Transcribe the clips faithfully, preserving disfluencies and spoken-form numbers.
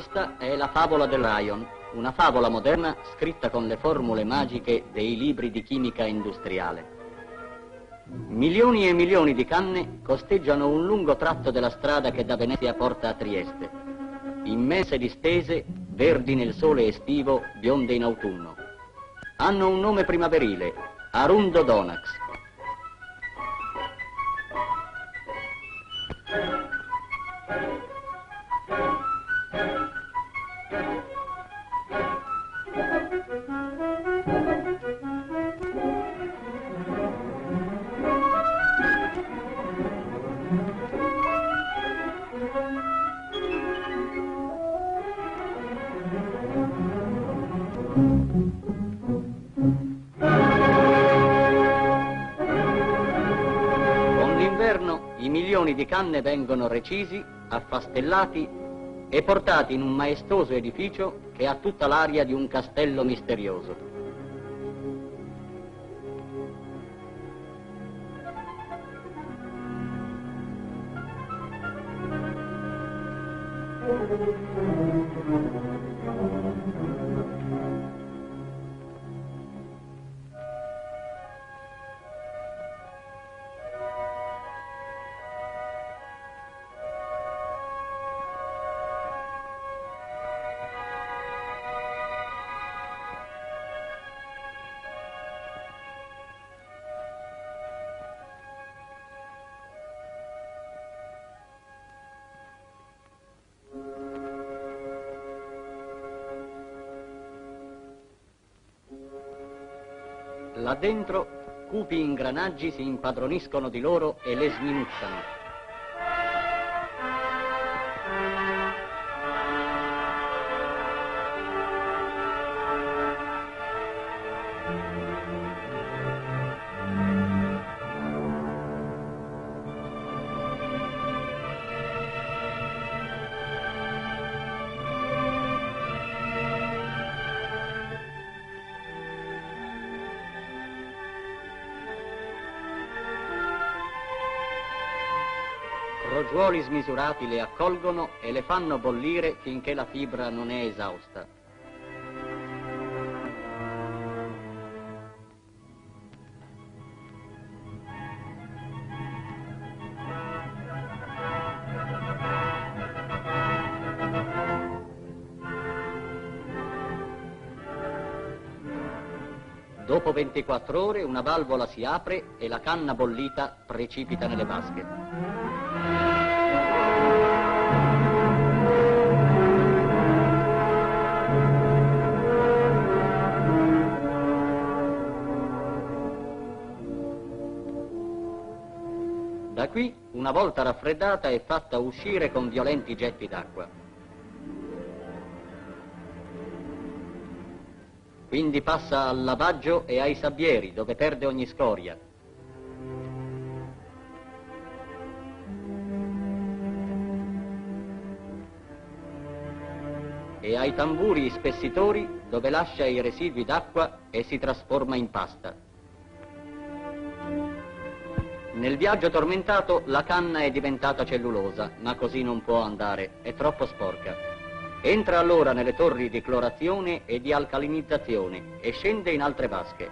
Questa è la favola del Rion, una favola moderna scritta con le formule magiche dei libri di chimica industriale. Milioni e milioni di canne costeggiano un lungo tratto della strada che da Venezia porta a Trieste. Immense distese, verdi nel sole estivo, bionde in autunno. Hanno un nome primaverile, Arundo Donax. Con l'inverno i milioni di canne vengono recisi, affastellati e portati in un maestoso edificio che ha tutta l'aria di un castello misterioso. Là dentro, cupi ingranaggi si impadroniscono di loro e le sminuzzano. Crogiuoli smisurati le accolgono e le fanno bollire finché la fibra non è esausta. Dopo ventiquattro ore una valvola si apre e la canna bollita precipita nelle vasche. Da qui, una volta raffreddata, è fatta uscire con violenti getti d'acqua. Quindi passa al lavaggio e ai sabbieri, dove perde ogni scoria. E ai tamburi spessitori, dove lascia i residui d'acqua e si trasforma in pasta. Nel viaggio tormentato la canna è diventata cellulosa, ma così non può andare, è troppo sporca. Entra allora nelle torri di clorazione e di alcalinizzazione e scende in altre vasche.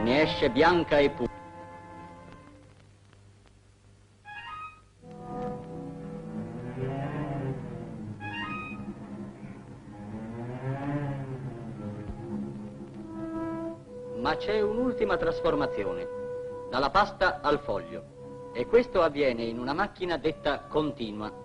Ne esce bianca e pura. Ma c'è un'ultima trasformazione, dalla pasta al foglio, e questo avviene in una macchina detta continua.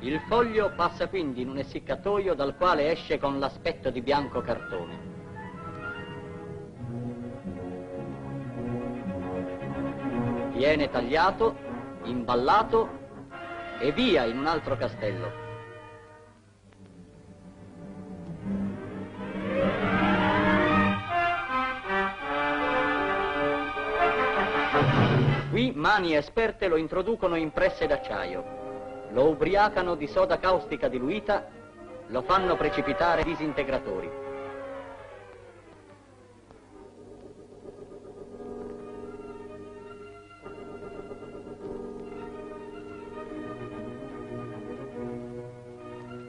Il foglio passa quindi in un essiccatoio dal quale esce con l'aspetto di bianco cartone. Viene tagliato, imballato e via in un altro castello. Qui mani esperte lo introducono in presse d'acciaio, lo ubriacano di soda caustica diluita, lo fanno precipitare disintegratori.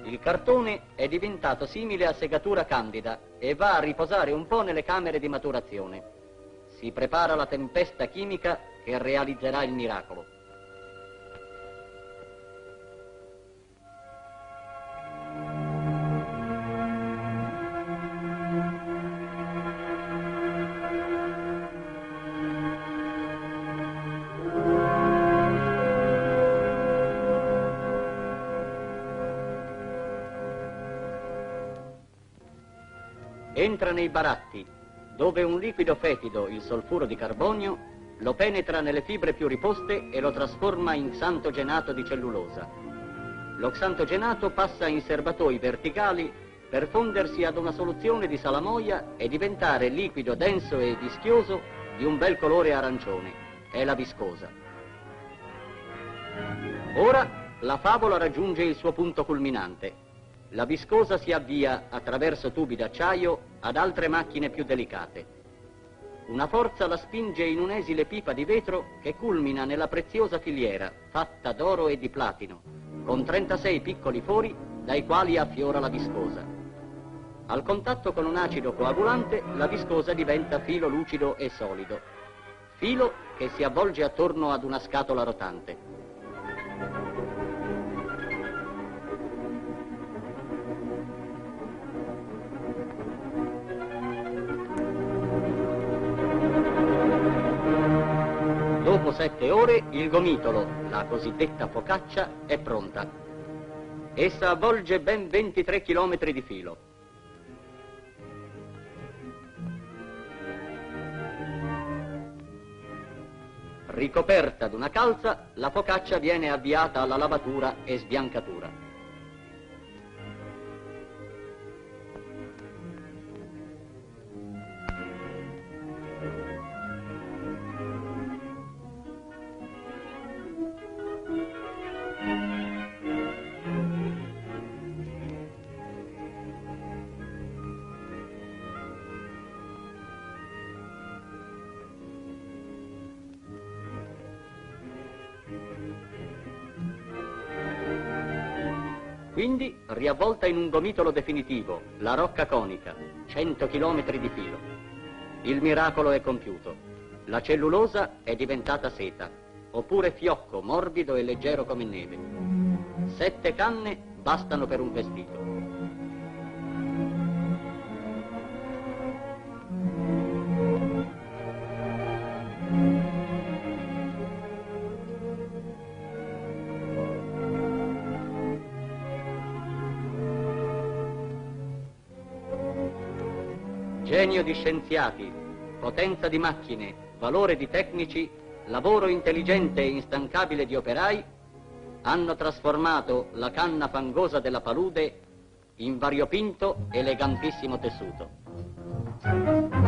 Il cartone è diventato simile a segatura candida e va a riposare un po' nelle camere di maturazione. Si prepara la tempesta chimica che realizzerà il miracolo. Entra nei baratti, dove un liquido fetido, il solfuro di carbonio, lo penetra nelle fibre più riposte e lo trasforma in xantogenato di cellulosa. Lo xantogenato passa in serbatoi verticali per fondersi ad una soluzione di salamoia e diventare liquido denso e vischioso di un bel colore arancione, è la viscosa. Ora la favola raggiunge il suo punto culminante. La viscosa si avvia, attraverso tubi d'acciaio, ad altre macchine più delicate. Una forza la spinge in un'esile pipa di vetro che culmina nella preziosa filiera, fatta d'oro e di platino, con trentasei piccoli fori dai quali affiora la viscosa. Al contatto con un acido coagulante, la viscosa diventa filo lucido e solido, filo che si avvolge attorno ad una scatola rotante. Dopo sette ore il gomitolo, la cosiddetta focaccia, è pronta. Essa avvolge ben ventitré chilometri di filo. Ricoperta d'una calza, la focaccia viene avviata alla lavatura e sbiancatura. Quindi, riavvolta in un gomitolo definitivo, la rocca conica, cento chilometri di filo. Il miracolo è compiuto. La cellulosa è diventata seta, oppure fiocco, morbido e leggero come neve. Sette canne bastano per un vestito. Genio di scienziati, potenza di macchine, valore di tecnici, lavoro intelligente e instancabile di operai, hanno trasformato la canna fangosa della palude in variopinto, elegantissimo tessuto.